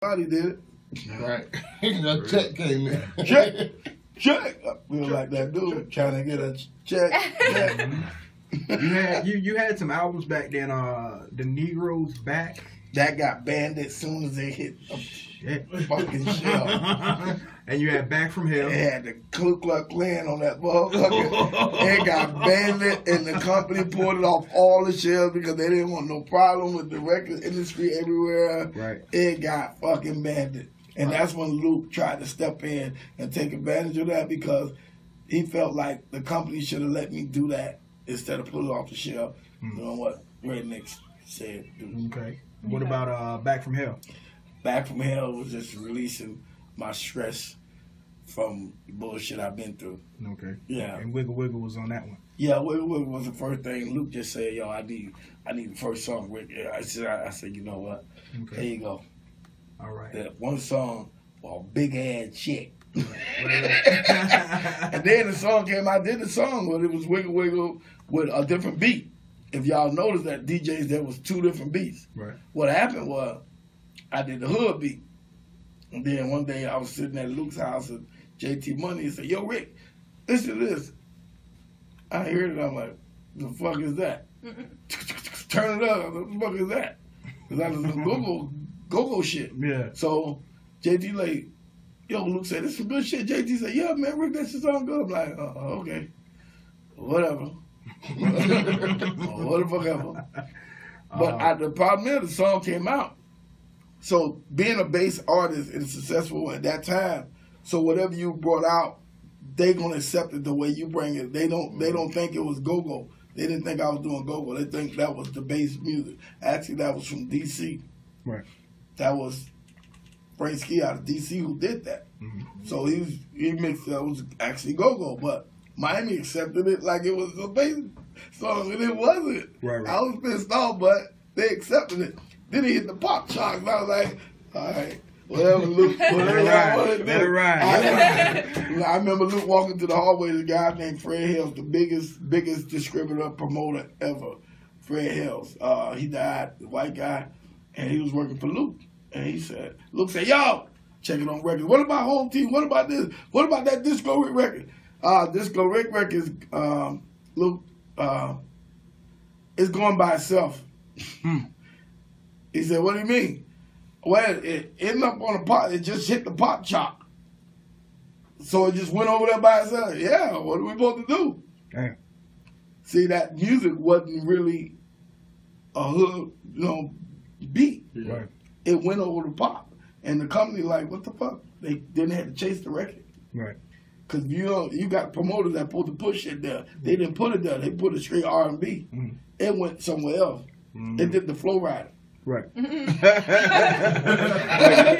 Somebody did it. Right. A check came in. Check. Check. We were like that dude trying to get a check. You had some albums back then. The Negroes Back. That got banned as soon as they hit a fucking shelf. And you had Back From Hell. They had the Ku Klux Klan on that motherfucker. It got banned and the company pulled it off all the shelves because they didn't want no problem with the record industry everywhere. Right. It got fucking banned. And that's when Luke tried to step in and take advantage of that because he felt like the company should have let me do that instead of pull it off the shelf. You know what Redneck said. Dude. Okay. What about Back From Hell? Back From Hell was just releasing my stress from the bullshit I've been through. Okay. Yeah. And Wiggle Wiggle was on that one. Yeah, Wiggle Wiggle was the first thing. Luke just said, yo, I need the first song. I said, you know what? Okay. There you go. All right. That one song, well, big ass shit. And then the song came, I did the song, but it was Wiggle Wiggle with a different beat. If y'all notice that DJs, there was two different beats. Right. What happened was, I did the hood beat. And then one day I was sitting at Luke's house and JT Money and said, yo, Rick, listen to this. I heard it, I'm like, the fuck is that? Turn it up, what the fuck is that? Because I was like, go-go shit. Yeah. So JT like, yo, Luke said, it's some good shit. JT said, yeah, man, Rick, that shit's all good. I'm like, okay, whatever. What the fuck ever. But the problem is the song came out. So being a bass artist is successful at that time. So whatever you brought out, they gonna accept it the way you bring it. They don't think it was go-go. They didn't think I was doing go-go. They think that was the bass music. Actually, that was from DC. Right. That was Frank Ski out of DC who did that. Mm-hmm. So he mixed that was actually go-go, but Miami accepted it like it was a bass song, and it wasn't. Right. I was pissed off, but they accepted it. Then he hit the pop charts, and I was like, all right, whatever, Luke, whatever y'all want to do. I remember Luke walking to the hallway, the guy named Fred Hills, the biggest distributor, promoter ever, Fred Hills. He died, the white guy, and he was working for Luke. And he said, Luke said, yo, check it on record. What about Home Team? What about this? What about that Disco Rick record? Disco Rick Records, Luke, it's going by itself. He said, what do you mean? Well, it ended up on the pop, it just hit the pop chop. So it just went over there by itself. Yeah, what are we supposed to do? Damn. See, that music wasn't really a hood, you know, beat. Right. It went over the pop. And the company like, what the fuck? They didn't have to chase the record. Right. Because you got promoters that put the push it there. They didn't put it there. They put it straight R&B. It went somewhere else. They did the Flo Rida. Right. Like, it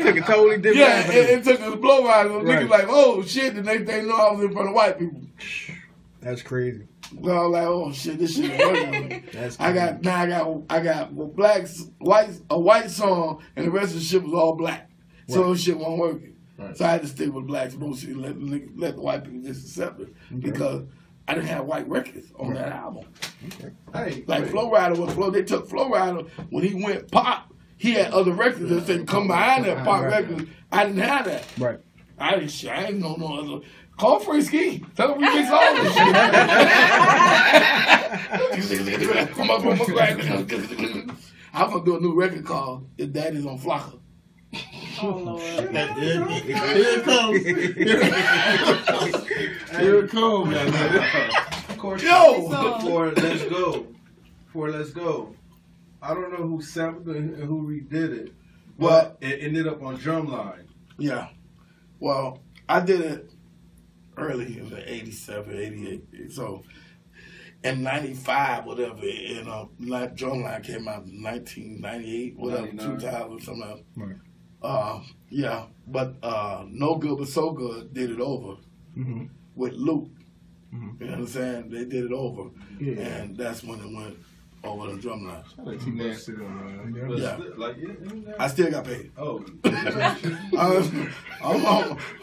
took a totally different. Yeah, it took a Flo Rida. Niggas like, oh shit, the next thing you know, I was in front of white people. That's crazy. So I was like, oh shit, this shit is working. I got a white song, and the rest of the shit was all black. Right. So this shit wasn't working. Right. So I had to stick with blacks mostly, let the white people just accept it because I didn't have white records on that album. Okay. Hey, like Flo Rida was Flo. They took Flo Rida when he went pop. He had other records that said come behind that pop records. I didn't have that. Right. I didn't know no other. Call Frank Ski. Tell him we fix all this shit. Come up on my record. I'm gonna do a new record called "The Daddy's on Flocka." Oh, Lord. Here it comes. Of course. Yo! Before Let's Go. I don't know who sampled it and who redid it. But it ended up on Drumline. Yeah. Well, I did it early in the 87, 88. So, in 95, whatever. And Drumline came out in 1998, whatever, 99. 2000, something like that. Right. Yeah, but No Good But So Good did it over with Luke. You know what I'm saying? They did it over, and that's when it went over the Drumline. Yeah. I still got paid. Oh.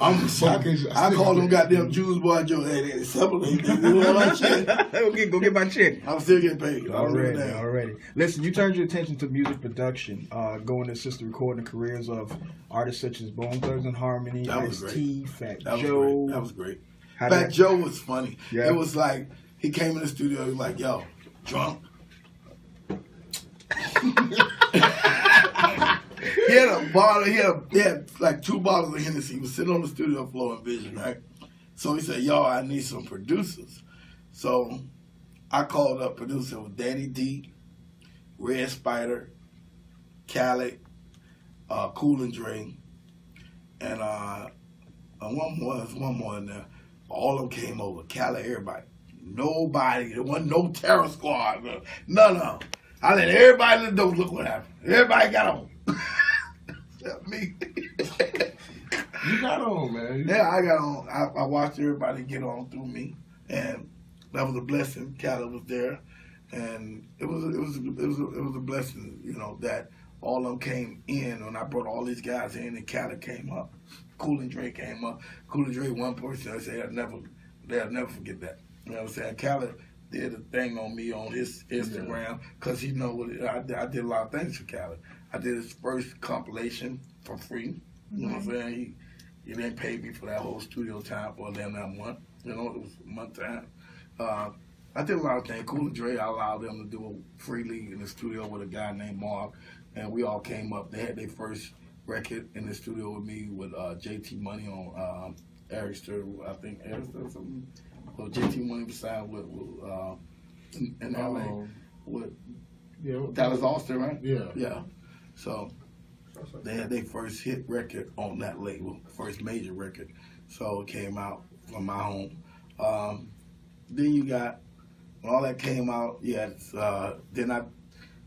I'm shocked. I called them goddamn Jews, boy, Joe. Hey, separate. Go get my check. I'm still getting paid. Already. Listen, you turned your attention to music production, going to assist the recording the careers of artists such as Bone Thugs and Harmony, Ice-T, Fat Joe. That was great. Fat Joe was funny. Yeah. It was like, he came in the studio, he was like, yo, drunk. He had a bottle, he had like 2 bottles of Hennessy. He was sitting on the studio floor in Vision, right? So he said, y'all, I need some producers. So I called up producer with Danny D, Red Spider, Khaled, Cool and Dre, and one more in there. All of them came over, Khaled, everybody. Nobody, there wasn't no terror squad, bro. None of them. I let everybody in the door, look what happened. Everybody got on. Except me. You got on, man. Yeah, I got on. I watched everybody get on through me, and that was a blessing. Khaled was there, and it was a blessing, you know, that all of them came in, and I brought all these guys in, and Khaled came up. Cool and Dre came up. Cool and Dre, one person, I said, they'll never forget that. You know what I'm saying? Khaled did a thing on me on his Instagram because he know what I did a lot of things for Khaled. I did his first compilation for free. You know what I'm saying? He didn't pay me for that whole studio time for them that month. You know, it was a month time. I did a lot of things. Cool and Dre, I allowed them to do it freely in the studio with a guy named Mark, and we all came up. They had their first record in the studio with me with JT Money on Erickster, I think Erickster or something. So JT Money was signed in LA with Dallas Austin, right? Yeah. Yeah. So they had their first hit record on that label, first major record. So it came out from my home. Then you got, when all that came out, then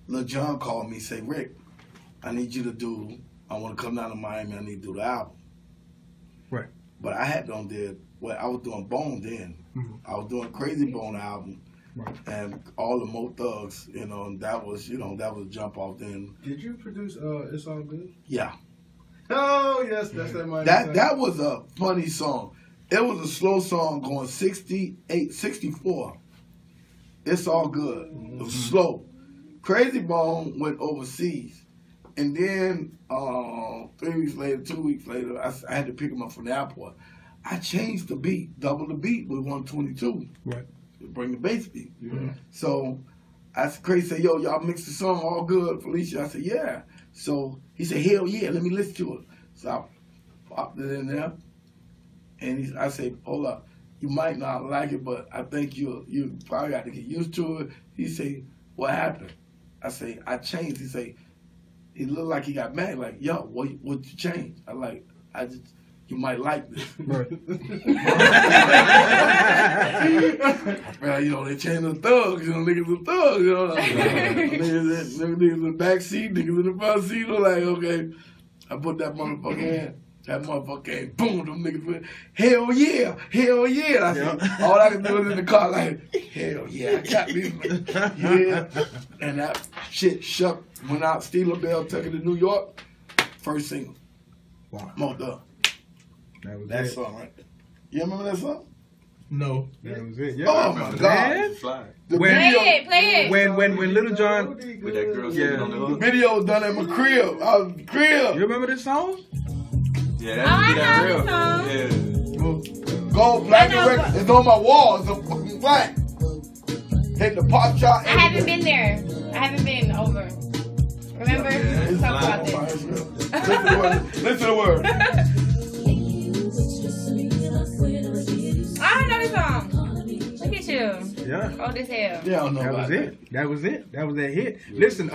Lil Jon called me, say, Rick, I want to come down to Miami, I need to do the album. Right. But I had done I was doing Bone then. I was doing Crazy Bone album, right, and all the Mo Thugs, you know, and that was jump off then. Did you produce It's All Good? Yeah. Oh yes, that's that mighty song. That was a funny song. It was a slow song going 68, 64. It's All Good. It was slow. Crazy Bone went overseas. And then 3 weeks later, 2 weeks later, I had to pick him up from the airport. I changed the beat, double the beat with 122. Right. Bring the bass beat. Yeah. So I said, Crazy said, yo, y'all mixed the song All Good, Felicia. I said, yeah. So he said, hell yeah, let me listen to it. So I popped it in there. And I said, hold up, you might not like it, but I think you probably got to get used to it. He said, what happened? I say, I changed. He said, he looked like he got mad, like, yo, what you change? I like, you might like this. Right. Man, you know, they changed the thugs, you know, niggas are thugs, you know. Niggas in the back seat, niggas in the front seat, I'm like, okay. I put that motherfucker in. That motherfucker came, boom, them niggas went, hell yeah, hell yeah. I said, all I could do was in the car, like, hell yeah, I got me. Yeah. And that shit shook, went out, Steeler Bell, took it to New York, first single. Wow. Mocked up. That was that song, right? You remember that song? No. That was it. Yeah, oh my God! Fly. Play it. When Lil Jon with that girl sitting on the hook. The video was done at my crib. I was crib. You remember this song? Yeah, that song. Yeah. Gold Black Records. It's on my wall. It's a fucking black. Hit the pop shot. I haven't been there. I haven't been over. Remember? Yeah, it's talk about this. Listen to the word. I don't know this song. Look at you. Yeah. Old as hell. Yeah, I don't know that was it. That was that hit. Yeah. Listen,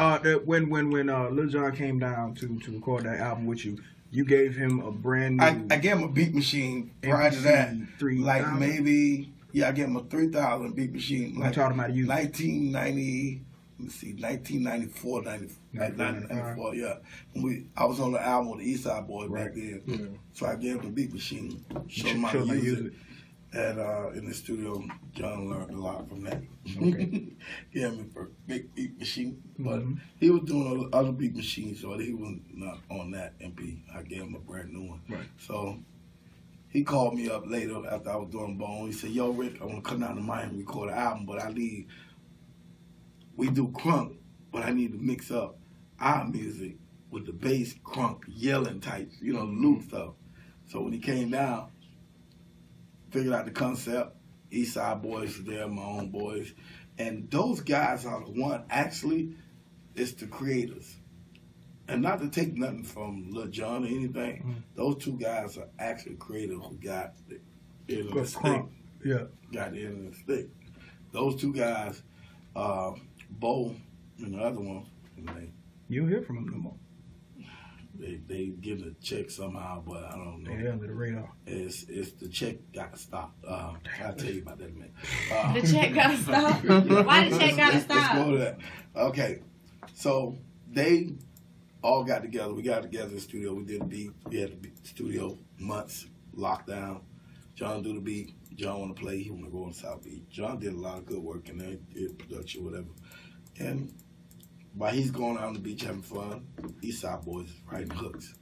when Lil Jon came down to record that album with you, you gave him a brand new. I gave him a beat machine prior to that. 3,000. Like maybe, I gave him a 3,000 beat machine. Like, I'm talking about you. 1990. Let me see, 1994, 1994, yeah. I was on the album with the East Side Boys back then. Yeah. So I gave him a beat machine. Showed him how to use it. that in the studio, John learned a lot from that. Okay. Yeah, I mean, for big beat machine, but he was doing other beat machines, so he was not on that MP. I gave him a brand new one. Right. So he called me up later after I was doing Bone. He said, "Yo, Rick, I want to come down to Miami and record an album, but I need, we do crunk, but I need to mix up our music with the bass crunk yelling types, you know, Luke stuff." So when he came down, figured out the concept. East Side Boys are there, my own boys. And those guys are the one, actually, it's the creators. And not to take nothing from Lil Jon or anything, those two guys are actually creators who got the end of the stick. Yeah. Got the end of the stick. Those two guys, Bo and the other one, you don't hear from them no more. They give a check somehow, but I don't know. They're under the radar. It's the check got stopped. I'll tell you about that in a minute. The check got stopped? Why the check got stopped? Let's go to that. Okay, so they all got together. We got together in the studio. We did the beat. We had the beat studio months, lockdown. John do the beat. John want to play. He want to go on South Beach. John did a lot of good work in there, did production, whatever. And while he's going out on the beach having fun, East Side Boys writing hooks.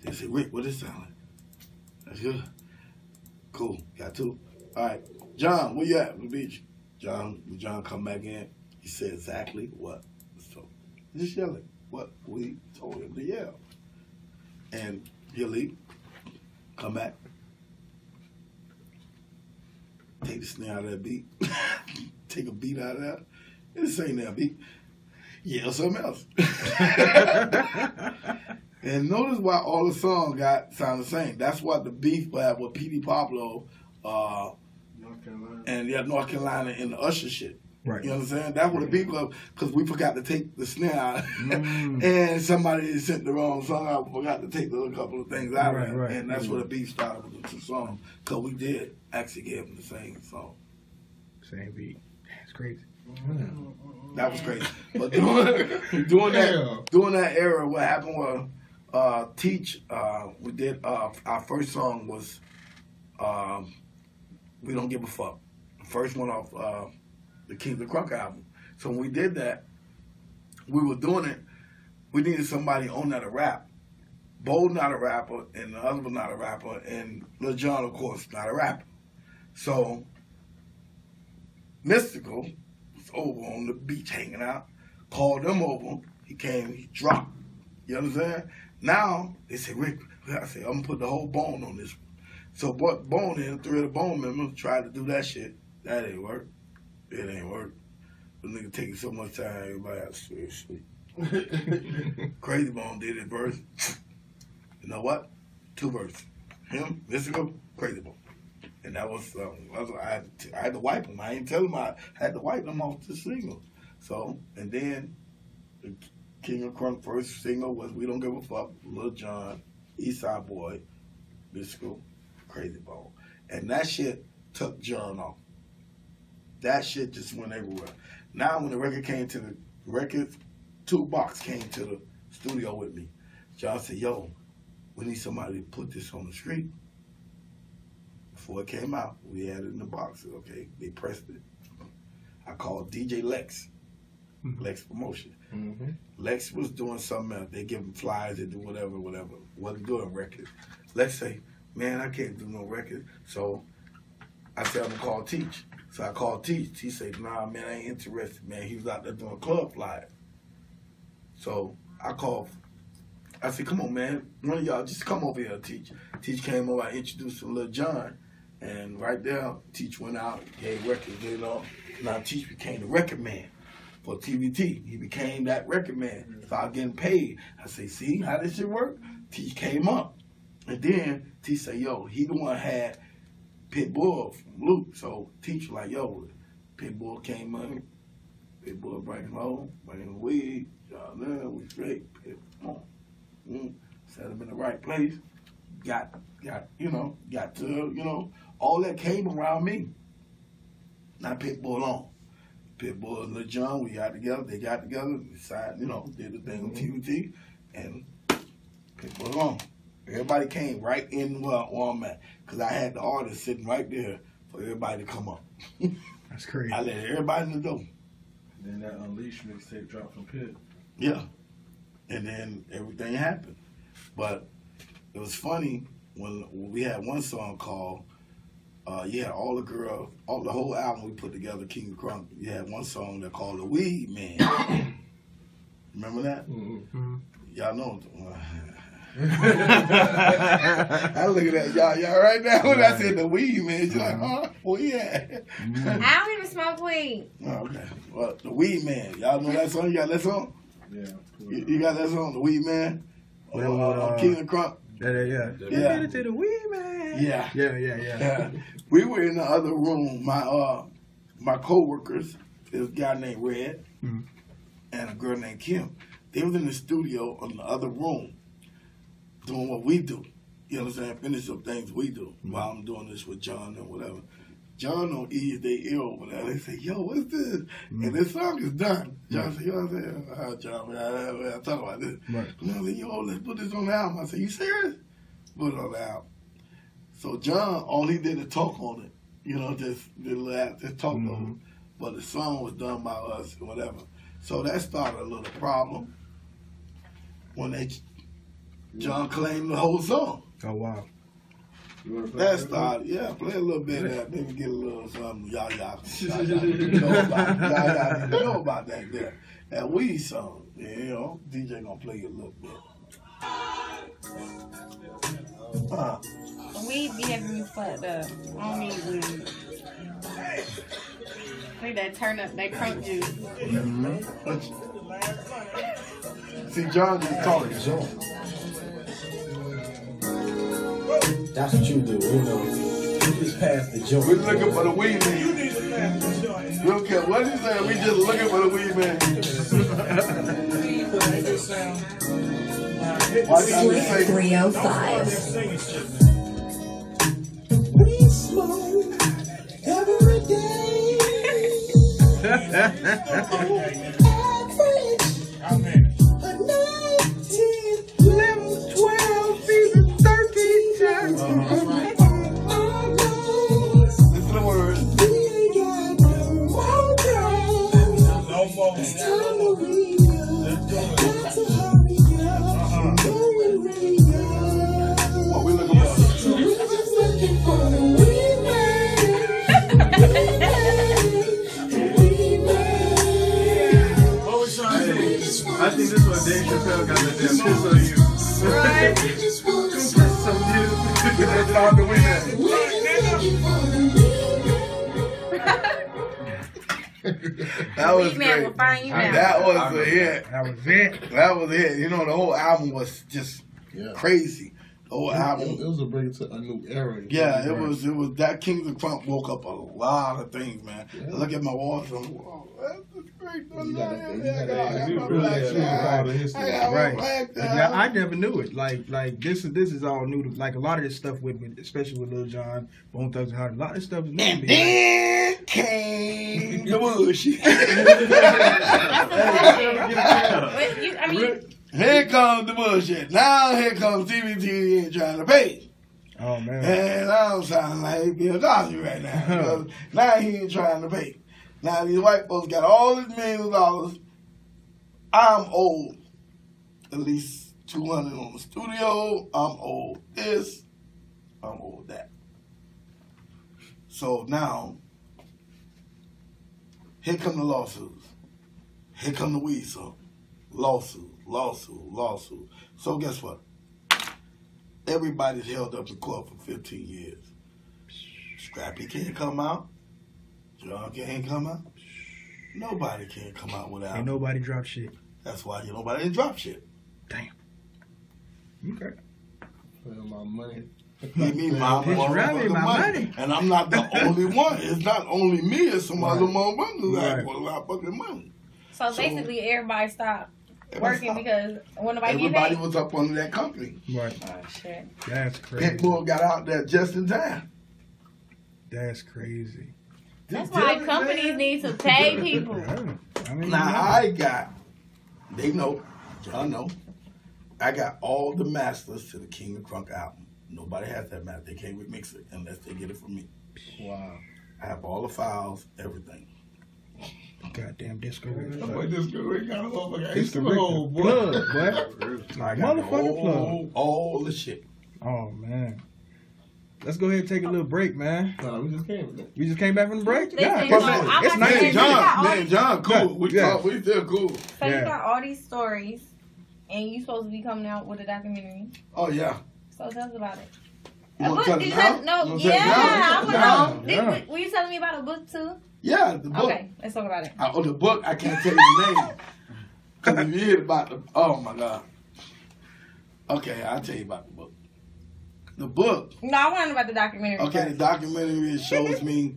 They say, "Rick, what is it sound like?" That's good. Cool. Got two. All right. "John, where you at on the beach?" John come back in. He said exactly what was told. Just yelling what we told him to yell. And he'll leave. Come back. Take the snare out of that beat. Take a beat out of that. This ain't that beat. Yeah, something else. And notice why all the songs sound the same. That's what the beef we had with P.D. Pablo and North Carolina and the Usher shit. Right. You know what I'm saying? That's what the beef was, because we forgot to take the snare out. And somebody sent the wrong song out, forgot to take the couple of things out of it. Right. And that's where the beef started with the two songs, because we did actually give them the same song. Same beat. That's crazy. That was crazy. But during that era, what happened was Teach. We did our first song was "We Don't Give a Fuck," the first one off the King of Crunk album. So when we did that, we were doing it. We needed somebody on that to rap. Bo not a rapper, and the other one not a rapper, and Lil Jon, of course, not a rapper. So Mystical over on the beach hanging out, called them over, he came, he dropped. You understand? Now, they said, "Rick," I said, "I'm going to put the whole Bone on this one." So Bone and three of the Bone members tried to do that shit. That ain't work. It ain't work. The nigga taking so much time, everybody out, seriously. Crazy Bone did it verse. You know what? Two verses. Him, Mystical, Crazy Bone. And that was, I had to wipe them. I didn't tell them I had to wipe them off the single. So, and then the King of Crunk first single was "We Don't Give a Fuck," Lil Jon, East Side Boy, Disco, Crazy Bone. And that shit took John off. That shit just went everywhere. Now when the record came to the records, Two Box came to the studio with me. John said, "Yo, we need somebody to put this on the street." Before it came out, we had it in the boxes, okay? They pressed it. I called DJ Lex, Lex Promotion. Lex was doing something else. They give him flyers, they do whatever, whatever. Wasn't doing records. Lex say, "Man, I can't do no record." So I said, "I'm gonna call Teach." So I called Teach. He said, "Nah, man, I ain't interested, man." He was out there doing club flyers. So I called. I said, "Come on, man. One of y'all just come over here, Teach." Teach came over. I introduced him to Lil Jon. And right there, Teach went out, gave records, you know. Now Teach became the record man for TVT. He became that record man. Started getting paid. I say, "See how this shit work?" Teach came up. And then Teach said, "Yo, he the one had Pitbull from Luke." So Teach was like, "Yo, Pitbull came up. Pitbull bringing home, bringing weed. Y'all know we straight. Pitbull. Set him in the right place. Got to, you know. All that came around me. Now Pitbull on. Pitbull and Lil Jon, we got together. They got together. Decided, you know, did the thing on TVT. And Pitbull on. Everybody came right in where I'm at, because I had the artist sitting right there for everybody to come up. That's crazy. I let everybody in the door. And then that Unleashed mixtape dropped from Pit. Yeah. And then everything happened. But it was funny when we had one song called, you had all the girl, the whole album we put together, King of Crunk, you had one song that called The Weed Man. Remember that? Mm-hmm. Y'all know. I look at that y'all right now when I said the weed man, you're like, huh? Well, yeah. I don't even smoke weed. Oh, okay. Well, the weed man, y'all know that song? You got that song? Yeah. Cool. You got that song, the weed man? Well, King of Crump. Yeah. You did it to the weed man. Yeah. We were in the other room. My my coworkers, this guy named Red, and a girl named Kim. They was in the studio in the other room, doing what we do. You know what I'm saying? Finish up things we do. While I'm doing this with John and whatever. John don't ease their ear over there. They say, yo, what's this? And this song is done. John said, you know what I'm saying? I talk about this. Right. And I said, yo, let's put this on the album. I said, you serious? Put it on the album. So John, all he did is talk on it. You know, just talk over it. But the song was done by us and whatever. So that started a little problem when they... John claimed the whole song. Oh, wow. That started, yeah, play a little bit of that. Maybe get a little something. Y'all didn't know about that there. That weed song, you know, DJ gonna play you a little bit. Weed be having you fucked up. I don't need weed. Look at that turn up, that crunk juice. See, John didn't call it John. That's what you do, you know. You just pass the joint. We're looking for the weed man. You need to pass the joint. We don't care what you say, we just looking for the weed man. Why did you say 305? We smoke every day. Average. I think this one Dave Chappelle got that damn piss on you. Right? Piss on you. That's not the winner. That was great. That was a hit. That was it. That was it. You know, the whole album was just crazy. The whole album. It was a break to a new era. Yeah, it was. It was that King of Crunk woke up a lot of things, man. Yeah. I look at my walls and I'm like, whoa, that's great. Right. I never knew it. Like this is all new. Like a lot of this stuff with especially with Lil Jon, Bone Thugs and Harmony. A lot of stuff is new. And then came the bush. I mean. Here comes the bullshit. Now here comes TVT trying to pay. Oh, man. And I'm sounding like Bill Dawson right now. Now he ain't trying to pay. Now these white folks got all these millions of dollars. I'm old. At least 200 on the studio. I'm old this. I'm old that. So now, here come the lawsuits. Here come the weed song. Lawsuits. Lawsuit. So guess what? Everybody's held up in court for 15 years. Scrappy can't come out. John can't come out. Nobody can't come out without. Ain't nobody drop shit. That's why nobody didn't drop shit. Damn. Okay. Putting my money. Give me my money. And I'm not the only one. It's not only me. It's some other motherfuckers out for a lot of fucking money. So basically, everybody stopped. Working because when everybody was up under that company. Right. Oh, shit. That's crazy. Pitbull got out there just in time. That's crazy. That's why companies need to pay people. I mean, now I got, they know, y'all know, I got all the masters to the King of Crunk album. Nobody has that master. They can't remix it unless they get it from me. Wow. I have all the files, everything. Goddamn Disco Rick. Boy, Disco Rick got a motherfucking blood, boy. Motherfucking plug. All the shit. Oh, man. Let's go ahead and take a little break, man. No, we just came back. You just came back from the break? Yeah. It's nice. Man, John, cool. We still cool. So you got all these stories, and you supposed to be coming out with a documentary. Oh, yeah. So tell us about it. A book? Yeah. Were you telling me about a book, too? Yeah, the book. Okay, let's talk about it. Oh, the book, I can't tell you the name. Because you hear about the... Oh, my God. Okay, I'll tell you about the book. The book. No, I want to know about the documentary. Okay, The documentary shows me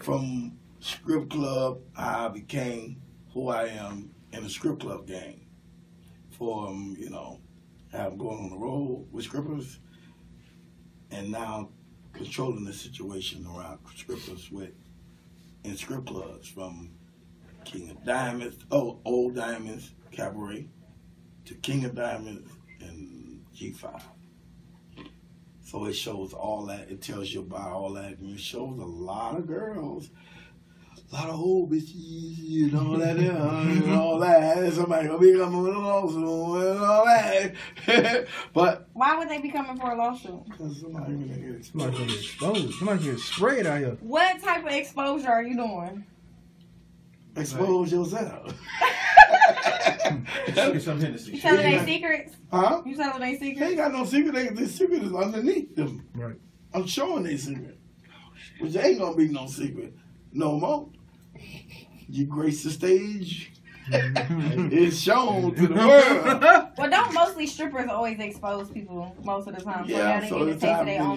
from strip club how I became who I am in a strip club gang. From, you know, how I'm going on the road with strippers and now controlling the situation around strippers in strip clubs from King of Diamonds, Old Diamonds Cabaret to King of Diamonds and G5. So it shows all that. It tells you about all that. And it shows a lot of girls, a lot of old bitches, and all that, and all that. Somebody gonna be coming with a lawsuit and all that. But why would they be coming for a lawsuit? Because somebody gonna get exposed. Somebody get sprayed out here. What type of exposure are you doing? Expose yourself. You telling their secrets? Huh? You telling their secrets? They ain't got no secret. Their secret is underneath them. Right. I'm showing their secret. Which ain't gonna be no secret. No more. You grace the stage. It's shown to the world. Well, don't mostly strippers always expose people most of the time? Yeah, so it's time for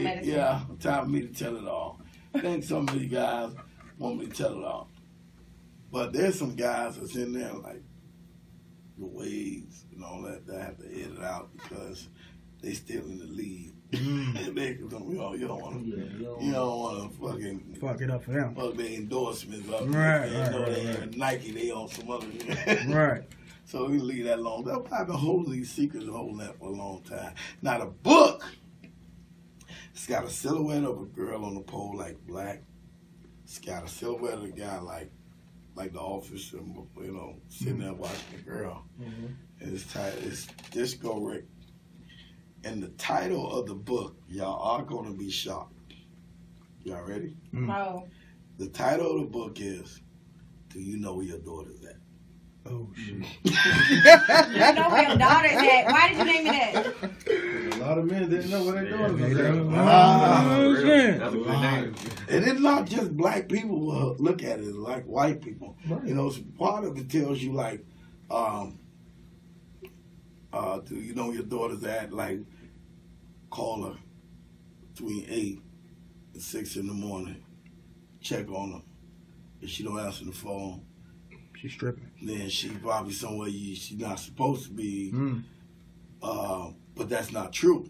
me to tell it all. I think some of you guys want me to tell it all. But there's some guys that's in there like the waves and all that that I have to edit out because they still in the lead. You don't want to, fucking fuck it up for them. Fuck their endorsements up. Right, they Nike, they on some other shit. Right. So we leave that alone. I've been holding these secrets and holding that for a long time. Now the book, it's got a silhouette of a girl on the pole like black. It's got a silhouette of a guy like the officer, you know, sitting there watching the girl. And it's Disco Rick. And the title of the book, y'all are going to be shocked. Y'all ready? No. The title of the book is, Do You Know Where Your Daughter's At? Oh, shit. You know where your daughter's at? Why did you name it that? A lot of men didn't know where their daughter's at. That's a good name. And it's not just black people who look at it, it's like white people. Right. You know, part of it tells you, like, do you know your daughter's at? Like, call her between 8 and 6 in the morning. Check on her. If she don't answer the phone, she's stripping. Then she probably somewhere she's not supposed to be. But that's not true.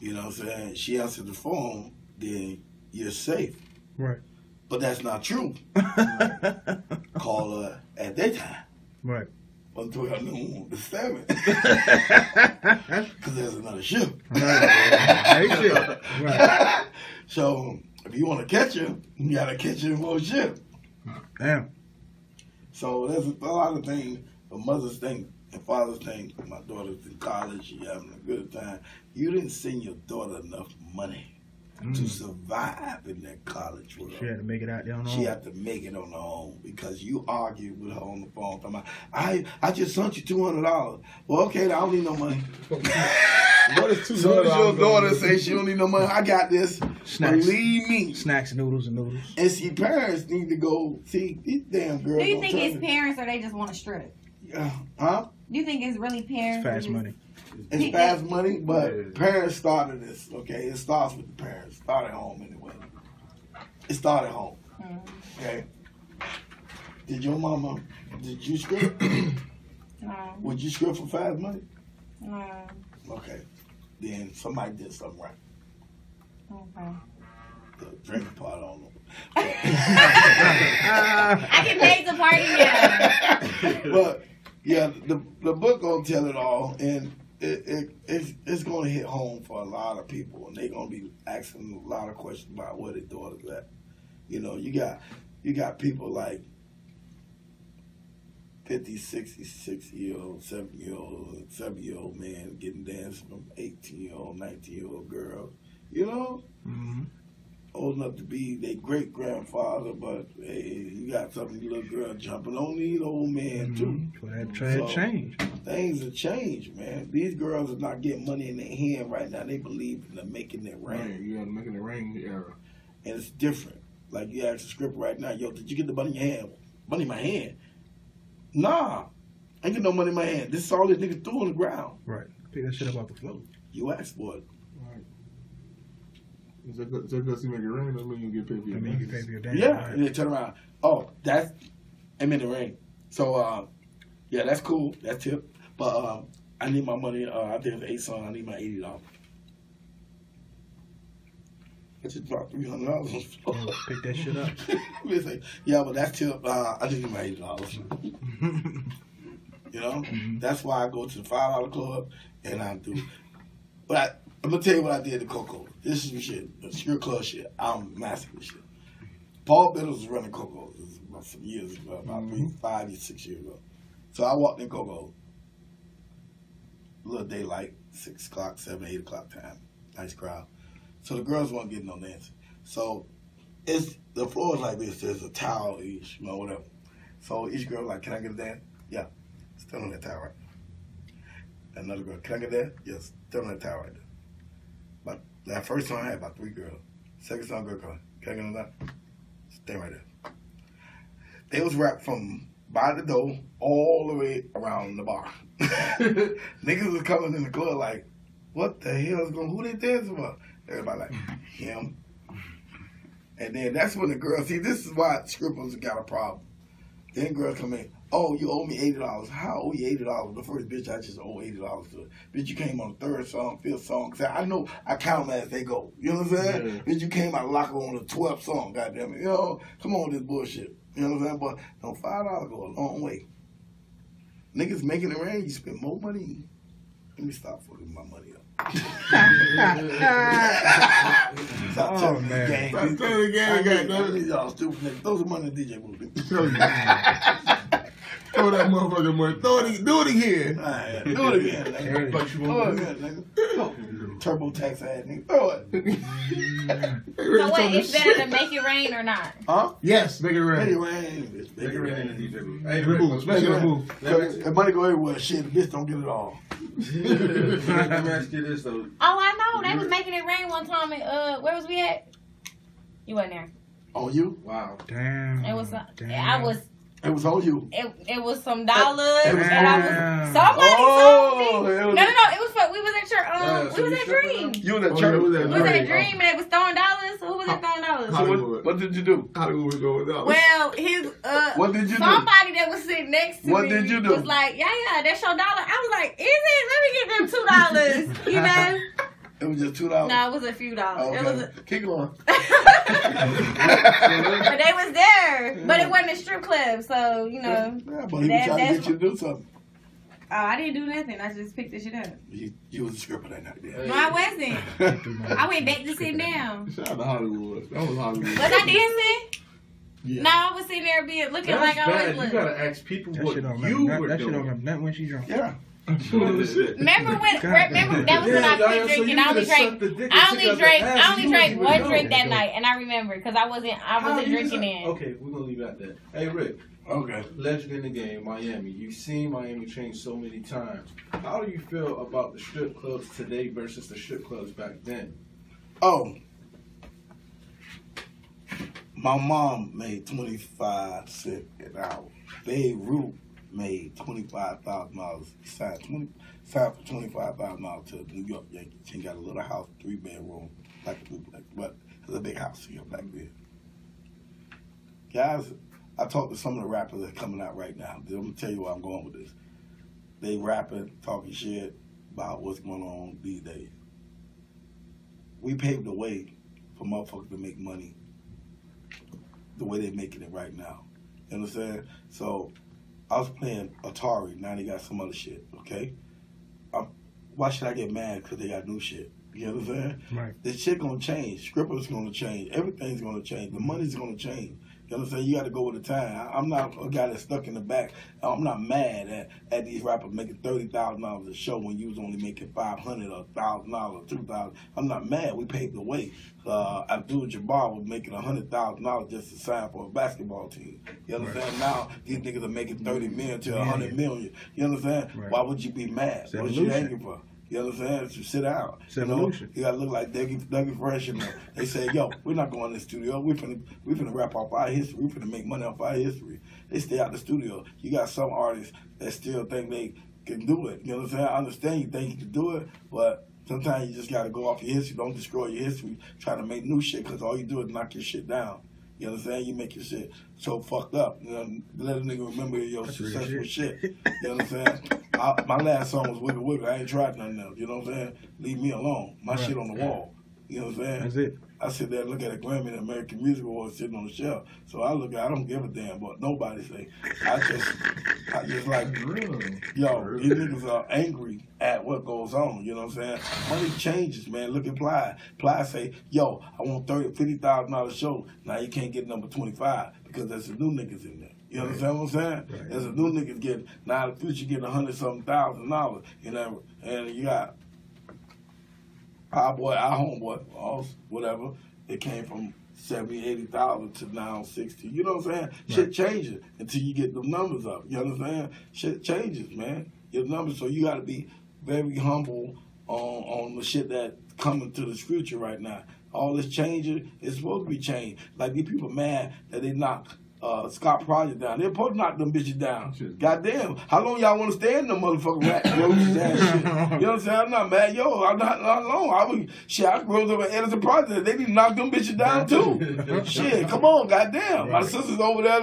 You know what I'm saying? She answered the phone, then you're safe. Right. But that's not true. Right. Call her at that time. Right. Until I knew the 7. Because there's another shift. Right. Right. So if you want to catch her, you got to catch her in one shift. Damn. So there's a lot of things, the mother's thing and father's thing. My daughter's in college, she's having a good time. You didn't send your daughter enough money to survive in that college world. She had to make it out there on her own. She had to make it on her own because you argued with her on the phone. Talking about, I just sent you $200. Well, okay, I don't need no money. What is $200? So your daughter say she don't need no money. I got this. Snacks. Believe me. Snacks, noodles, and noodles. And see, parents need to go see these damn girls. Do you think it's parents or they just want to strip? Huh? Do you think it's really parents? It's fast money. It's fast money, but parents started this, okay? It starts with the parents. Start at home anyway. It started home, okay? Did your mama, did you strip? No. Would you strip for fast money? No. Okay. Then somebody did something right. Okay. The drinking part on them. I can make the party now. But Yeah, the book gonna tell it all, and it's gonna hit home for a lot of people, and they gonna be asking a lot of questions about where their daughter's at. You know, you got people like 50, 60, 6-year-old, 7-year-old, 7-year-old man getting danced from 18-year-old, 19-year-old girl. You know, mm-hmm. Old enough to be their great grandfather, but hey, you got some little girl jumping on these old men too. Well, that trend changed. Things have changed, man. These girls are not getting money in their hand right now. They believe in the making it rain. Right, yeah, making it rain era, and it's different. Like you ask the script right now, yo, did you get the money in your hand? Money in my hand? Nah, I ain't get no money in my hand. This is all this nigga threw on the ground. Right, pick that shit up off the floor. You asked for it. Is that because you make it rain? That means you get paid for your dance. Yeah, right. And then turn around. Oh, that's I made it rain. So, yeah, that's cool. That's tip. But I need my money. I did an 8 song. I need my $80. I just dropped $300. Pick that shit up. Like, yeah, but that's tip. I just need my $80. You know, that's why I go to the $5 club and I do. But I'm gonna tell you what I did to Coco. This is some shit, the strip club shit. I'm massive with shit. Paul Biddles was running Coco about some years ago, about 5 or 6 years ago. So I walked in Coco, little daylight, 6 o'clock, 7, 8 o'clock time, nice crowd. So the girls weren't getting no dancing. So it's the floor is like this. There's a towel each, you know, whatever. So each girl like, can I get a dance? Yeah, still on that towel right now. Another girl, can I get a dance? Yes, still on that towel right there. That first song I had about 3 girls. Second song, girl coming. Can I get on that? Stay right there. They was wrapped from by the door all the way around the bar. Niggas was coming in the club like, what the hell is going on? Who they dancing for? Everybody like, him. And then that's when the girls, see, this is why scribbles got a problem. Then girls come in, oh, you owe me $80. How owe you $80? The first bitch I just owe $80 to. Bitch, you came on the 3rd song, 5th song. I know I count them as they go. You know what I'm saying? Yeah. Bitch, you came out of locker on the 12th song, goddamn it. You know, come on with this bullshit. You know what I'm saying? But no, $5 go a long way. Niggas making it rain, you spend more money. Let me stop fucking my money up. Stop telling the game. Stop telling the game. I got none of these y'all stupid niggas. Throw some money in the DJ booth. Throw that motherfucking money. Do it again. Right, do it again. Nigga. Throw it again, nigga. Turbo tax ass nigga. Throw it. So what? It's better to make it rain or not? Huh? Yes, make it rain. Make it rain. Make it rain. Hey, the move. Especially the move. That money go everywhere. Shit, bitch don't get it all. Let me ask you this though. Oh, I know. They was making it rain one time. And, where was we at? You wasn't there. Oh, you? Wow. Damn. It was. Damn. I was. It was on you. It was some dollars. It was and I was, somebody told me. No, no, no. It was for, we was at your so we was at Dream. You was at church. Oh, we was at Dream and it was throwing dollars. Who was it throwing dollars? What did you do? Hollywood was going down. Well, his what did you somebody do? That was sitting next to me did you do? Was like, yeah, that's your dollar. I was like, is it? Let me give them $2. You know. It was just $2. No, it was a few dollars. Okay. It was keep going. But they was there. But it wasn't a strip club, so you know. Yeah, but he was trying to get you to do something. Oh, I didn't do nothing. I just picked this shit up. You was a stripper that night. Yeah. No, I wasn't. I went back to sitting down. Shout out to Hollywood. That was Hollywood. Was I dancing? Yeah. No, I was sitting there being looking like I always look. You gotta ask people that what you were doing. That shit don't remember. Not when she drunk. Yeah. Remember that was when I quit drinking. I only drank one drink that night, and I remember because I wasn't drinking in. Okay, we're gonna leave it at that. Hey Rick, okay, legend in the game, Miami. You've seen Miami change so many times. How do you feel about the strip clubs today versus the strip clubs back then? Oh, my mom made 25 cents an hour. Beirut made $25,000, signed for $25,000 to New York Yankees. She got a little house, 3-bedroom, like a duplex, but it's a big house here back then. Guys, I talked to some of the rappers that are coming out right now. I'm gonna tell you where I'm going with this. They rapping, talking shit about what's going on these days. We paved the way for motherfuckers to make money the way they're making it right now. You understand? So I was playing Atari, now they got some other shit, okay? Why should I get mad because they got new shit? You know what I'm saying? Right. The shit gonna change. Scribbles gonna change. Everything's gonna change. The money's gonna change. You know what I'm saying? You got to go with the time. I'm not a guy that's stuck in the back. I'm not mad at these rappers making $30,000 a show when you was only making $500 or $1,000 or $2,000. I'm not mad. We paved the way. Abdul Jabbar was making $100,000 just to sign for a basketball team. You understand? Right. Now these niggas are making $30 million to $100 million. You understand? Right. Why would you be mad? What you angry for? You know what I'm saying? So sit out. You know? You gotta look like Dougie Fresh and they say, yo, we're not going to the studio. We finna rap off our history. We finna make money off our history. They stay out the studio. You got some artists that still think they can do it. You know what I'm saying? I understand you think you can do it, but sometimes you just gotta go off your history. Don't destroy your history. Try to make new shit because all you do is knock your shit down. You know what I'm saying? You make your shit so fucked up. You know, let a nigga remember your successful shit. You know what I'm saying? My last song was Wiggle Wiggle. I ain't tried nothing else. You know what I'm saying? Leave me alone. My shit on the wall. You know what I'm saying? That's it. I sit there and look at a Grammy and American Music Awards sitting on the shelf. So I look at I don't give a damn what nobody say. I just like, yo, these niggas are angry at what goes on. You know what I'm saying? Money changes, man. Look at Ply. Ply say, yo, I want $30,000 to $50,000 show. Now you can't get number 25 because there's some new niggas in there. You understand what I'm saying? Right. There's a new niggas getting, now the future getting $100-something thousand, you know, and you got our boy, our homeboy, whatever, it came from 70,000, 80,000 to now 60. You know what I'm saying? Right. Shit changes until you get the numbers up. You understand? Shit changes, man. Your numbers, so you got to be very humble on the shit that coming to this future right now. All this changing is supposed to be changed. Like these people mad that they not. Scott Project down. They're supposed to knock them bitches down. Goddamn. How long y'all want to stay in the motherfucking rat? Yo, that shit. You know what I'm saying? I'm not mad. Yo, I'm not long. I rose over Edison Project. They need to knock them bitches down too. Shit, come on, goddamn. Right. My sister's over there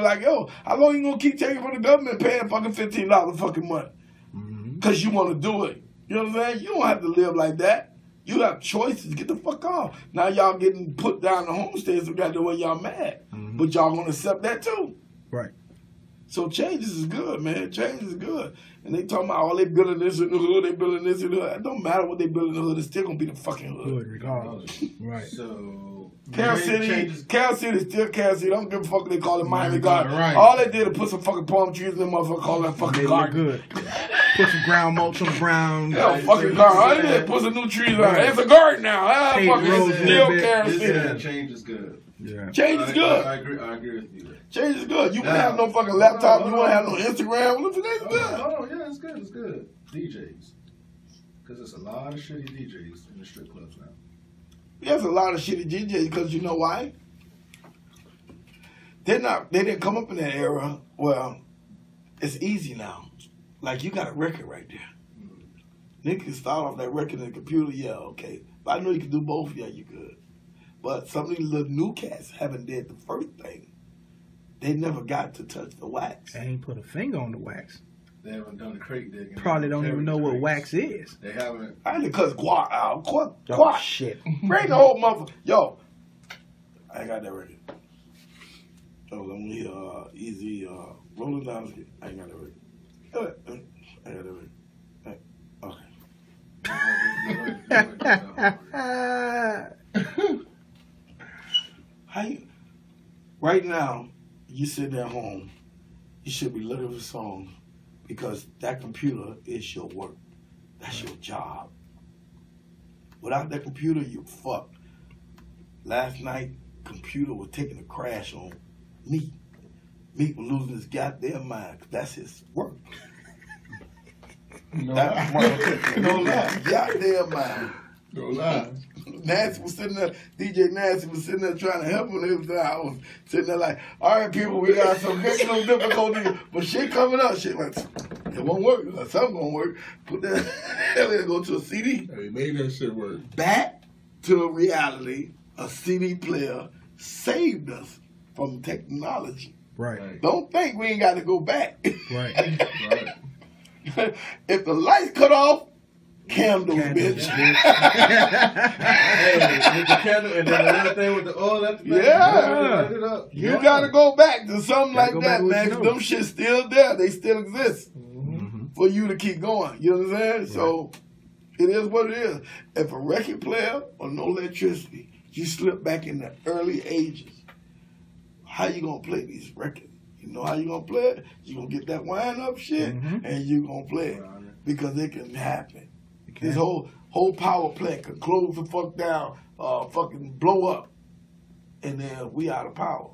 like, yo, how long you gonna keep taking from the government paying fucking $15 a fucking month? Cause you wanna do it. You know what I'm saying? You don't have to live like that. You have choices. Get the fuck off. Now y'all getting put down the homesteads. We got the way y'all mad. But y'all gonna accept that too. Right. So changes is good, man. Change is good. And they talking about, oh, they building this in the hood, they building this in the hood. It don't matter what they build in the hood, it's still gonna be the fucking hood. Regardless. Right. So Cal City is still Cal City. I don't give a fuck if they call it Miami Garden. Right. All they did is put some fucking palm trees in the motherfucker, call that fucking garden. Good. Put some ground mulch on the ground. Yeah, fucking garden. All they did is put some new trees on. It's a garden now. Ah, fucking it's still Cal City. Yeah, change is good. Yeah. Change is good. I agree with you. Change is good. You won't have no fucking laptop. You won't have no Instagram. What's today's good? Oh yeah, it's good. It's good. DJs, because there's a lot of shitty DJs in the strip clubs now. There's a lot of shitty DJs because you know why? They're not. They didn't come up in that era. Well, it's easy now. Like you got a record right there. Niggas can start off that record in the computer. Yeah, okay. But I know you can do both. Yeah, you could. But some of these little new cats haven't did the first thing. They never got to touch the wax. They ain't put a finger on the wax. They haven't done the crate digging. Probably don't even know what wax is. They haven't. I didn't cuss guac out. Guac. Shit. Bring the whole motherfucker. Yo. I ain't got that ready. So let me easy rolling down. I ain't got that ready. I ain't got that ready. Okay. Right now, you sitting at home, you should be looking for songs because that computer is your work. That's your job. Without that computer, you fucked. Last night, computer was taking a crash on Meek. Meek was losing his goddamn mind because that's his work. No lie. No lie. Goddamn mind. No lie. Nancy was sitting there, DJ Nancy was sitting there trying to help him. I was sitting there like, all right, people, we got some technical difficulties, but shit coming up. Shit like, it won't work. Like, something gonna work. Put that, let's go to a CD. Hey, made that shit work. Back to reality, a CD player saved us from technology. Right. Don't think we ain't got to go back. Right. Right. If the lights cut off, Candles, bitch. Hey, with the candle and then the other thing with the oil after that. Yeah. You gotta go back to something like that, man. You know. Them shit's still there. They still exist for you to keep going. You know what I'm saying? Right. So it is what it is. If a record player or no electricity, you slip back in the early ages, how you gonna play these records? You know how you gonna play it? You gonna get that wind up shit and you gonna play it. Because it can happen. This whole power plant could close the fuck down, fucking blow up, and then we out of power.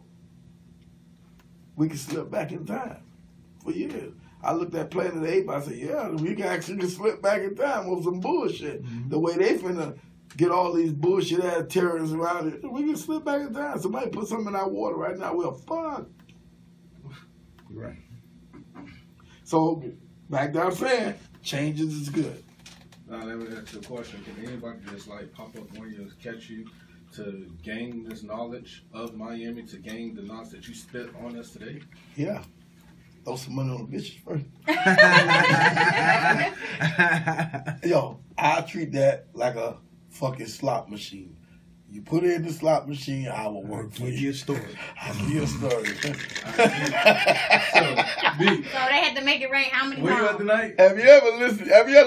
We can slip back in time for years. I looked at Planet Ape, I said, yeah, we can actually slip back in time with some bullshit. The way they finna get all these bullshit ass terrorists around it, we can slip back in time. Somebody put something in our water right now, we're fucked. Right. So, like I'm saying, changes is good. Now, let me ask you a question. Can anybody just like pop up one year, catch you to gain this knowledge of Miami, to gain the knowledge that you spit on us today? Yeah. Throw some money on the bitches first. Yo, I treat that like a fucking slot machine. You put it in the slot machine, I will work for you. Give you a story. I'll give you a story. So they had to make it rain how many times? Have you ever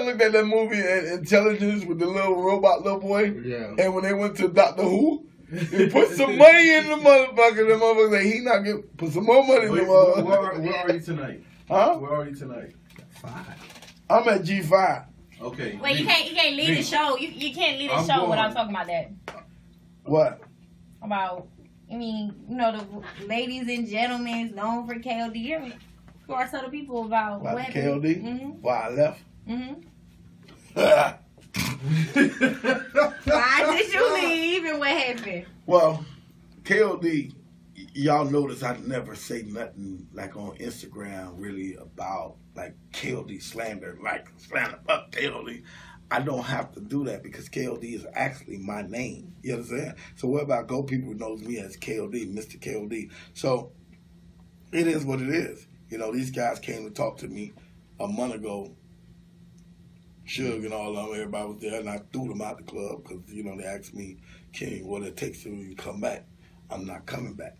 looked at that movie, Intelligence, with the little robot little boy? Yeah. And when they went to Doctor Who, they put some money in the motherfucker. The motherfucker said, he not gonna put some more money in the motherfucker. Where are you tonight? Huh? Where are you tonight? Five. I'm at G5. Okay. Wait, you can't leave the show. You can't leave the show without talking about that. What? About, I mean, you know, the ladies and gentlemen known for KLD. Who are some of the people about what? KLD? Why I left? Why did you leave and what happened? Well, KLD, y'all notice I never say nothing like on Instagram really about like KLD slander, like slander up KLD. I don't have to do that because KLD is actually my name. You know what I'm saying? So wherever I go, people knows me as KLD, Mr. KLD. So it is what it is. You know, these guys came to talk to me a month ago. Suge and all of them, everybody was there, and I threw them out the club because, you know, they asked me, King, what it takes to come back. I'm not coming back.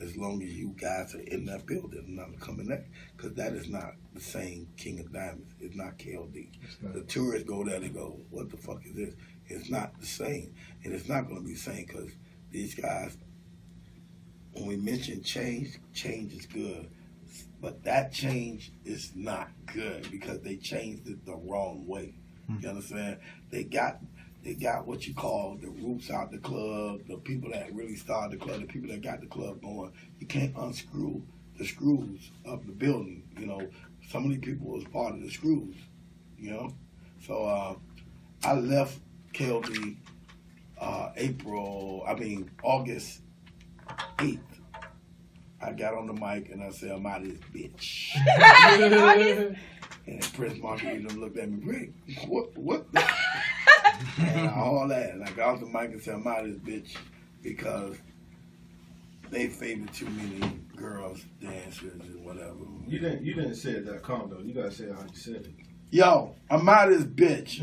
As long as you guys are in that building, I'm not coming back. Because that is not the same King of Diamonds. It's not KLD. It's not. The tourists go there, they go, what the fuck is this? It's not the same. And it's not going to be the same because these guys, when we mention change, change is good. But that change is not good because they changed it the wrong way. You understand? They got what you call the roots out the club, the people that really started the club, the people that got the club going. You can't unscrew the screws of the building. You know, so many people was part of the screws, you know? So I left KLD August 8th. I got on the mic and I said, I'm out of this bitch. And Prince Mark looked at me, Rick, what? And all that. And I got off the mic and said, I'm out of this bitch because they favored too many girls, dancers, and whatever. You didn't say it that calm, though. You got to say it how you said it. Yo, I'm out of this bitch.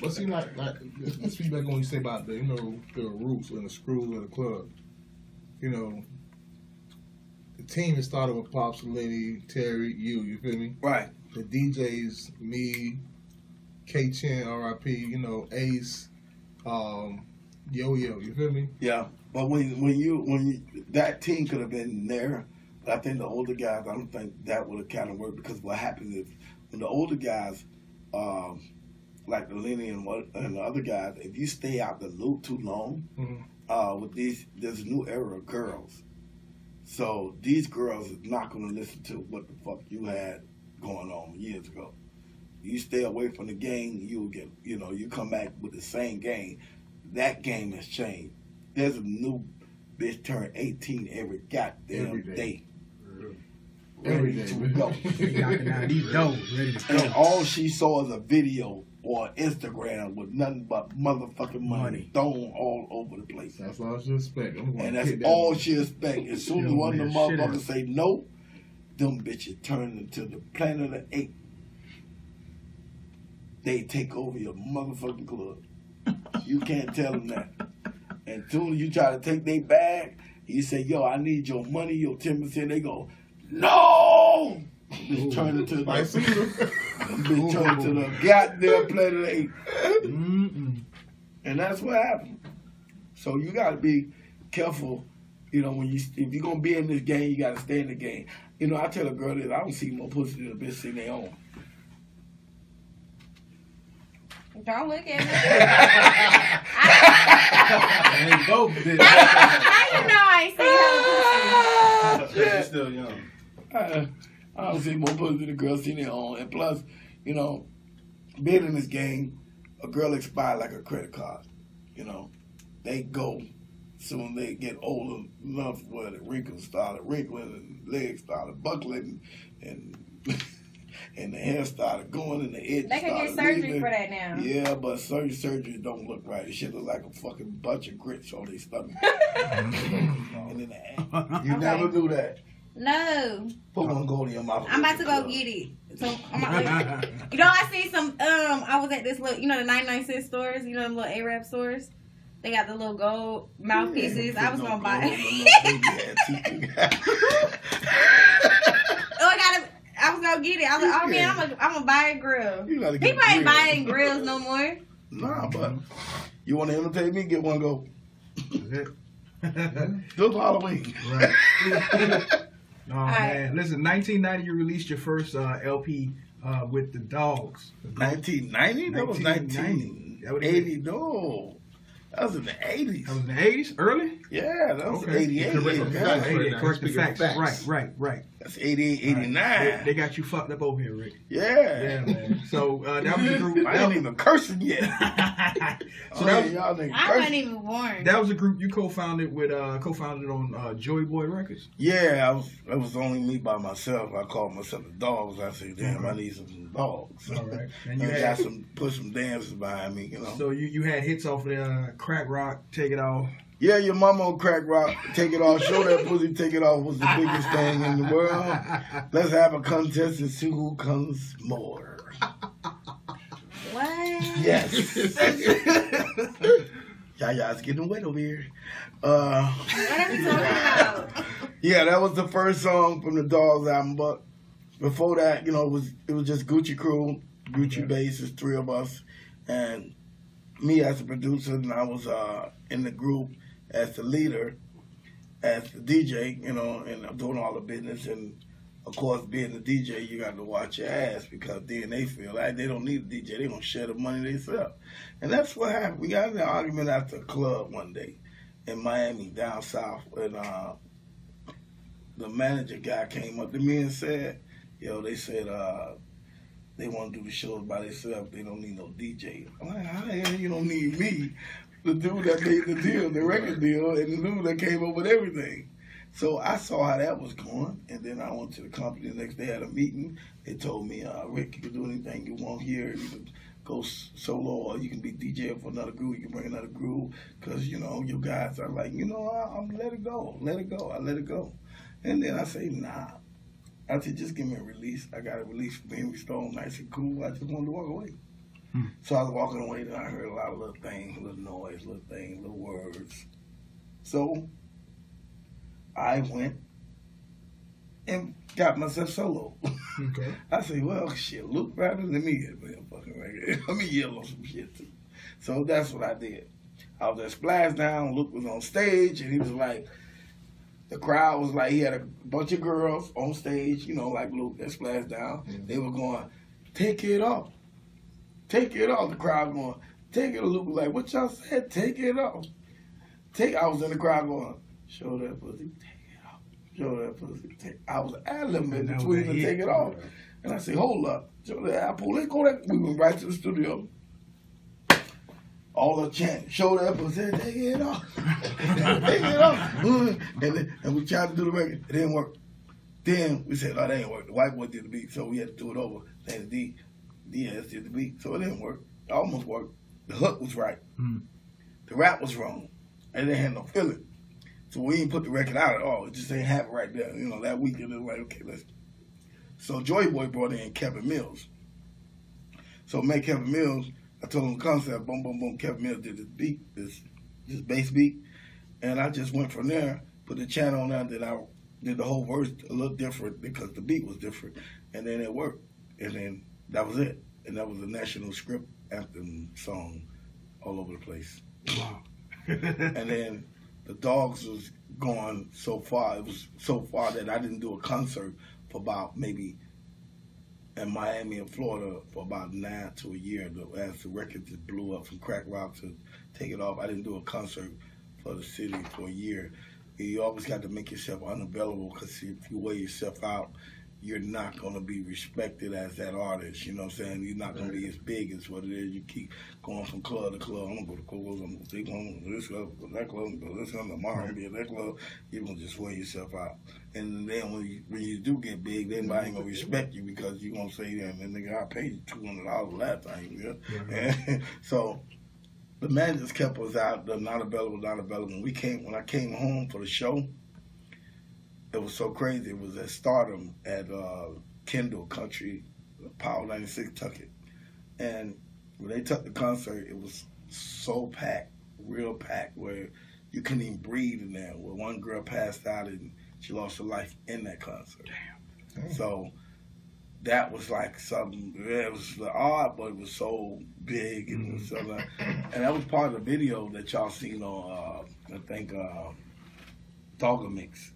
But see, let's speak back on what you say about the, you know, the roots and the screws of the club. You know, the team has started with Pops, Lenny, Terry, you feel me? Right. The DJs, me, K Chen, R.I.P., you know, Ace, Yo-Yo, you feel me? Yeah, but when you that team could have been there. I think the older guys, I don't think that would have kind of worked because what happens is when the older guys, like the Lenny and the other guys, if you stay out the loop too long, with this new era of girls, so these girls are not going to listen to what the fuck you had going on years ago. You stay away from the game, you'll get, you know, you come back with the same game. That game has changed. There's a new bitch turn 18 every goddamn day. Ready to go. And all she saw is a video or Instagram with nothing but motherfucking money thrown all over the place. That's all she expect. And that's all she expect. As soon as one of the motherfuckers say no, them bitches turn into the Planet of the Eight. they take over your motherfucking club. You can't tell them that. And soon as you try to take their bag, you say, yo, I need your money, your 10%. They go, no! Just turn it to the goddamn Planet Eight. And that's what happened. So you gotta be careful, you know, when you if you're gonna be in this game, you gotta stay in the game. You know, I tell a girl that I don't see more pussy than a bitch sitting their own. Don't look at me. How you know I ain't seen no pussy? She's still young. I don't see more pussy than a girl sitting their own. And plus, you know, being in this game, a girl expires like a credit card. You know, they go soon. They get old enough where the wrinkles started wrinkling and legs started buckling and the hair started going and the edge. They can get surgery for that now. Yeah, but surgery don't look right. It should look like a fucking bunch of grits on their stomach. And then the you never do that. No. Put one gold in your mouth. I'm about to go get it. So I'm about to, you know, I see some. I was at this little, you know, the 99-cent stores. You know, the little A-Rap stores. They got the little gold mouthpieces. Yeah, I was gonna buy it. I was gonna get it. I was like, oh man, I'm gonna buy a grill. People ain't buying grills no more. Nah, but you want to imitate me? Get one go. Look Halloween. Right. Oh, man. Right. Listen, 1990, you released your first LP with the Dogs. 1990? That was 1980. No. That was in the 80s. That was in the 80s? Early? Yeah, that was 88. Correct the facts. Right. That's 88, 89. Right. They got you fucked up over here, Rick. Yeah. Yeah, man. So that was a group. I ain't even cursing yet. I wasn't even born. That was a group you co-founded with, co-founded on Joy Boy Records. Yeah, it was only me by myself. I called myself the Dogs. I said, damn, I need some dogs. All right. And you got some, put some dancers behind me, you know. So you had hits off of Crack Rock, Take It Off. Yeah, your mama on Crack Rock, Take It Off, Show That Pussy, Take It Off was the biggest thing in the world. Let's have a contest and see who comes more. What? Yes. Yeah, it's getting wet over here. What are we talking about? Yeah, that was the first song from the Dogs album, but before that, you know, it was just Gucci Crew, Gucci Bass, it's three of us, and me as a producer, and I was in the group as the leader, as the DJ, you know, and I'm doing all the business. And of course, being the DJ, you got to watch your ass because then they feel like they don't need a DJ; they gonna share the money themselves. And that's what happened. We got in an argument at the club one day in Miami, down south, and the manager guy came up to me and said, "Yo," they said, they want to do the shows by themselves. They don't need no DJ. I'm like, how the hell you don't need me? The dude that made the deal, the record deal, and the dude that came up with everything. So I saw how that was going, and then I went to the company the next day at a meeting. They told me, Rick, you can do anything you want here. You can go solo, or you can be DJ for another group. You can bring another group, because, you know, you guys are like, you know, I'm let it go. Let it go. I let it go. And then I say, nah. I said, just give me a release. I got a release for being restored. Nice and cool. I just wanted to walk away. So I was walking away, and I heard a lot of little things, little noise, little things, little words. So I went and got myself solo. Okay. I said, well, shit, Luke Rabbit, let me get a fucking record. Let me yell on some shit, too. So that's what I did. I was at Splashdown. Luke was on stage, and he was like, the crowd was like, he had a bunch of girls on stage, you know, like Luke that splashed down. Yeah. They were going, take it off. Take it off. The crowd going, take it off. Luke was like, what y'all said? Take it off. I was in the crowd going, show that pussy, take it off. Show that pussy, take it off. I was ad-libbing between them, take it off. And I said, hold up. Show that apple, let's go that. We went right to the studio. All the chant, show that pussy, take it off. Take it off. And we tried to do the record. It didn't work. Then we said, oh, that ain't work. The white boy did the beat, so we had to do it over. Danny D, Diaz did the beat, so it didn't work. It almost worked. The hook was right. The rap was wrong. And they had no feeling. So we didn't put the record out at all. It just ain't happen right there. You know, that weekend, it was like, okay, let's. So Joy Boy brought in Kevin Mills. So met Kevin Mills. I told him the concept, boom, boom, boom. Kevin Mills did this beat, this bass beat. And I just went from there, put a chant on that, then I did the whole verse a little different because the beat was different. And then it worked. And then that was it. And that was a national script anthem song all over the place. Wow. And then the Dogs was going so far. It was so far that I didn't do a concert for about maybe in Miami and Florida for about 9 to a year. As the record just blew up from crack rock to take it off, I didn't do a concert for the city for a year. You always got to make yourself unavailable because if you wear yourself out, you're not going to be respected as that artist. You know what I'm saying? You're not going to be as big as what it is. You keep going from club to club. I'm going to go to clubs. I'm going to take one to this club, go to that club, go to this club, tomorrow be at that club. You're going to just wear yourself out. And then when you do get big, then nobody ain't going to respect you because you're going to say, yeah, man, nigga, I paid you $200 last time. You know? And so the man just kept us out. They're not available, not available. When I came home for the show, it was so crazy. It was at Stardom at Kendall Country, Power 96 Tuckett. And when they took the concert, it was so packed, real packed, where you couldn't even breathe in there. Where one girl passed out and she lost her life in that concert. Damn. Damn. So that was like something, it was odd, but it was so big. It was so like, and that was part of the video that y'all seen on, I think, Dogamix.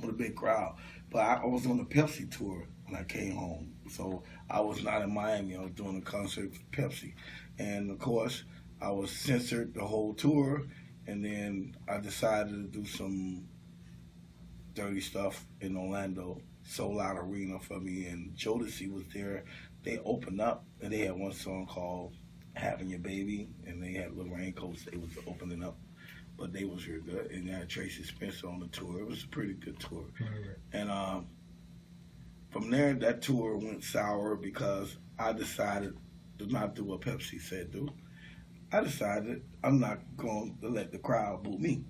With a big crowd, but I was on the Pepsi tour when I came home, so I was not in Miami. I was doing a concert with Pepsi, and of course I was censored the whole tour. And then I decided to do some dirty stuff in Orlando, Soul Out Arena for me, and Jodeci was there. They opened up and they had one song called Having Your Baby, and they had Little Raincoats. They was opening up, but they was real good. And they had Tracy Spencer on the tour. It was a pretty good tour. Right. And from there, that tour went sour because I decided to not do what Pepsi said do. I decided I'm not going to let the crowd boo me.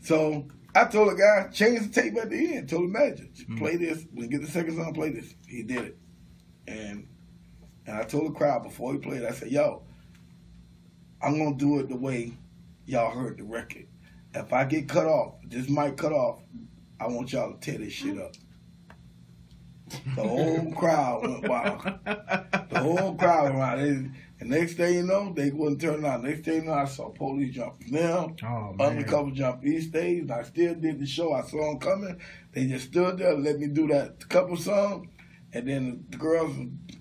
So I told the guy, change the tape at the end. Told the manager, play this. When you get the second song, play this. He did it. And I told the crowd before he played, I said, yo, I'm going to do it the way y'all heard the record. If I get cut off, this mic cut off, I want y'all to tear this shit up. The whole crowd went wild. The whole crowd went wild. And next thing you know, they wouldn't turn out. Next thing you know, I saw police jump now, undercover jump east stage. I still did the show. I saw them coming. They just stood there, let me do that couple songs. And then the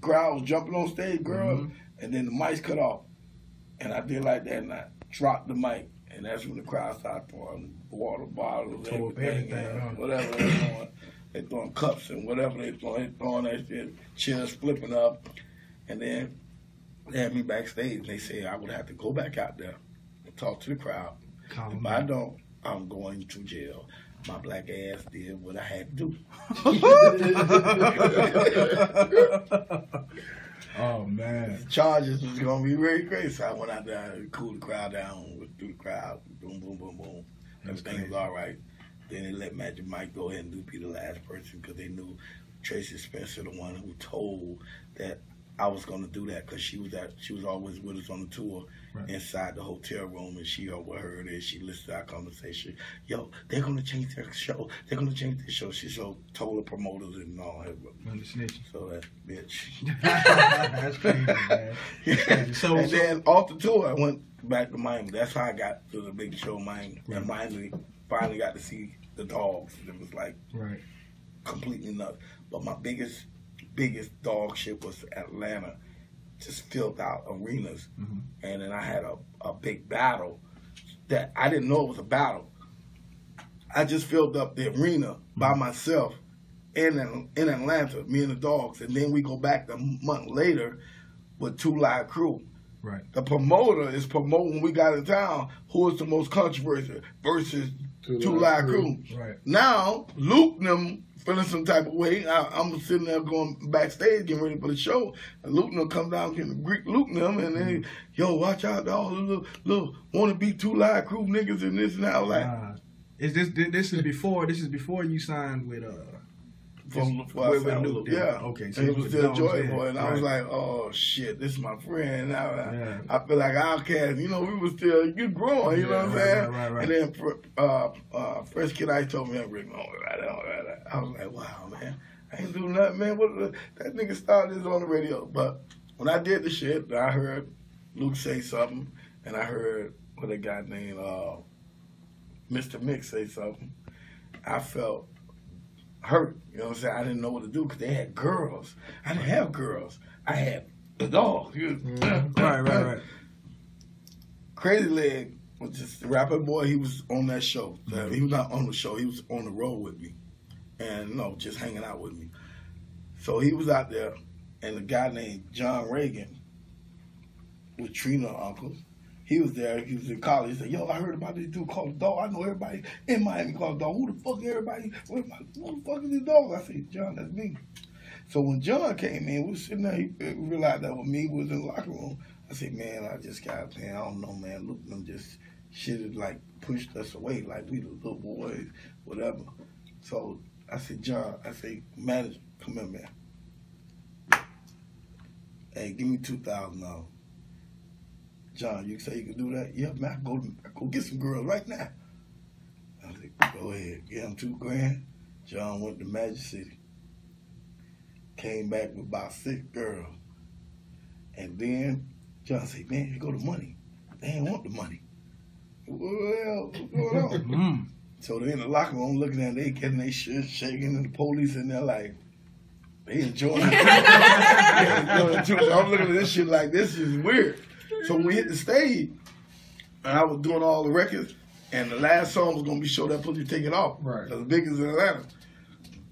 crowd was jumping on stage, girls. And then the mics cut off. And I did like that night. Dropped the mic, and that's when the crowd started throwing water bottles, everything, whatever they throwing. They throwing cups and whatever they throwing that shit, chairs flipping up. And then they had me backstage, and they said I would have to go back out there and talk to the crowd. If I don't, I'm going to jail. My black ass did what I had to do. Oh man, the charges was gonna be very crazy. So I went out there, cooled the crowd down, through the crowd, boom, boom, boom, boom. Everything was all right. Then they let Magic Mike go ahead and do be the last person because they knew Tracy Spencer, the one who told that I was gonna do that, because she was always with us on the tour, inside the hotel room, and she overheard it. She listened to our conversation. Yo, they're gonna change their show. They're gonna change their show. She told the promoters and all that. So that bitch. That's crazy, man. Yeah. So, and then off the tour, I went back to Miami. That's how I got to the big show, Miami. And Miami finally got to see the Dogs. It was like completely nuts. But my biggest dog shit was Atlanta, just filled out arenas. And then I had a big battle that I didn't know it was a battle. I just filled up the arena by myself in Atlanta, me and the Dogs. And then we go back a month later with 2 Live Crew. Right. The promoter is promoting when we got in town who is the most controversial versus 2 Live Crew. Right. Now, Luke and them feeling some type of way. I'm sitting there going backstage getting ready for the show. And Luke come down, getting the Greek Luke and them, and then, yo, watch out, all the little wanna-be 2 Live Crew niggas and this and that. Like, is this is before you signed with From where Luke did. Yeah. Okay. So it was still enjoyable. And I was like, oh, shit, this is my friend. And I feel like outcast. You know, we were still, you growing, you know what I'm saying? Right. And then Fresh Kid Ice told me, I'm really going right on. I was like, wow, man. I ain't do nothing, man. That nigga started this on the radio. But when I did the shit, I heard Luke say something, and I heard what a guy named Mr. Mix say something. I felt hurt, you know what I'm saying? I didn't know what to do because they had girls. I didn't have girls. I had the dog. Right. Crazy Leg was just the rapper boy. He was on that show. He was not on the show. He was on the road with me. And no, just hanging out with me. So he was out there, and a guy named John Reagan with Trina's uncle. He was there. He was in college. He said, yo, I heard about this dude called Dog. I know everybody in Miami called Dog. Who the fuck everybody? Who the fuck is this Dog? I said, John, that's me. So when John came in, we were sitting there. He realized that with me, we was in the locker room. I said, man, I just got, man, I don't know, man. Luke and them just shit had, like, pushed us away. Like, we the little boys, whatever. So I said, John, I said, manager, come in, man. Hey, give me $2,000. John, you say you can do that? Yeah, man, I go get some girls right now. I was like, go ahead, get him $2,000. John went to Magic City. Came back with about 6 girls. And then John said, man, here go the money. They ain't want the money. Well, what's going on? So they're in the locker room looking at it, they getting their shit shaking, and the police in there like, they enjoying it. So I'm looking at this shit like, this is weird. So when we hit the stage, and I was doing all the records, and the last song was going to be Show That Pussy Take It Off. Right. The biggest in Atlanta.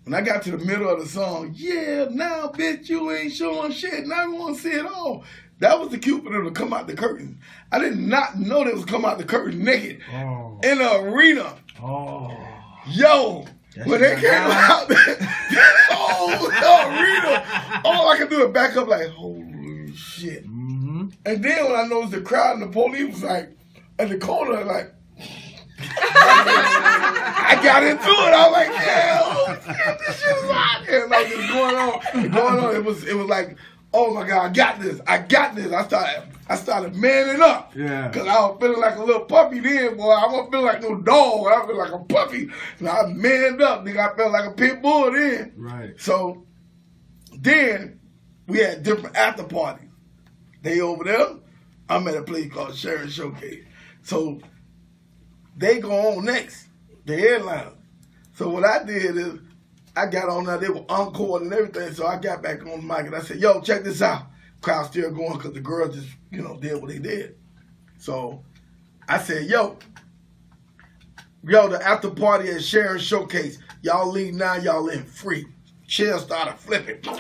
When I got to the middle of the song, yeah, now, bitch, you ain't showing shit, and I don't want to see it all. That was the cue for them to come out the curtain. I did not know they was come out the curtain naked in the arena. Oh. Yo. When they came out, the arena, all I could do is back up like, holy shit. And then when I noticed the crowd and the police was like, at the corner, like, I got into it. I was like, yeah, oh, this shit is hot. And like, it's going on. It was like, oh my God, I got this. I got this. I started manning up. Yeah. Cause I was feeling like a little puppy then, boy. I wasn't feeling like no dog. I feel like a puppy. And I manned up, nigga. I felt like a pit bull then. Right. So then we had different after parties. They over there, I'm at a place called Sharon Showcase. So they go on next, the headliner. So what I did is, I got on there, they were encored and everything, so I got back on the mic and I said, yo, check this out. Crowd still going because the girls just, you know, did what they did. So I said, yo, the after party at Sharon Showcase, y'all leave now, y'all in free. Chairs started flipping. Yo,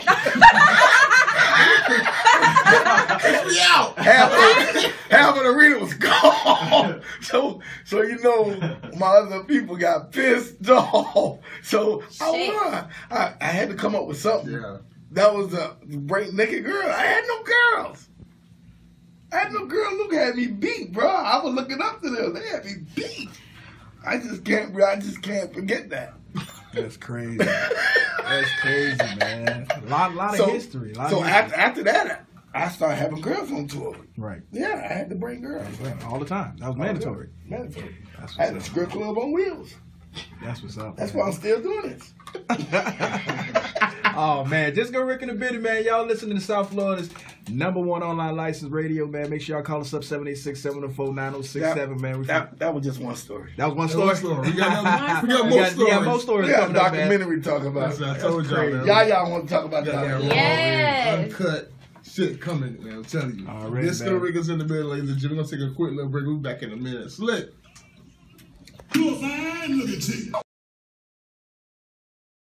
half of the arena was gone. So you know, my other people got pissed off. So I had to come up with something. Yeah. That was a break naked girl. I had no girls. Luke had me beat, bro. I was looking up to them. They had me beat. I just can't forget that. That's crazy. That's crazy, man. A lot of history. After that, I started having girls on tour. Right. Yeah, I had to bring girls. All the time. That was mandatory. Mandatory. I had a script club on wheels. That's what's up. That's why I'm still doing this. Oh, man. Disco Rick in the building, man. Y'all listening to South Florida's #1 online licensed radio, man. Make sure y'all call us up, 786-704-9067, man. That was just one story. That was one story? We got more stories. We got more stories. We got a documentary talking about it. I told y'all. Y'all want to talk about that. Yes. Uncut shit coming, man. I'm telling you. All right, Disco Rick is in the building, ladies and gentlemen. We're going to take a quick little break. We'll be back in a minute. Look.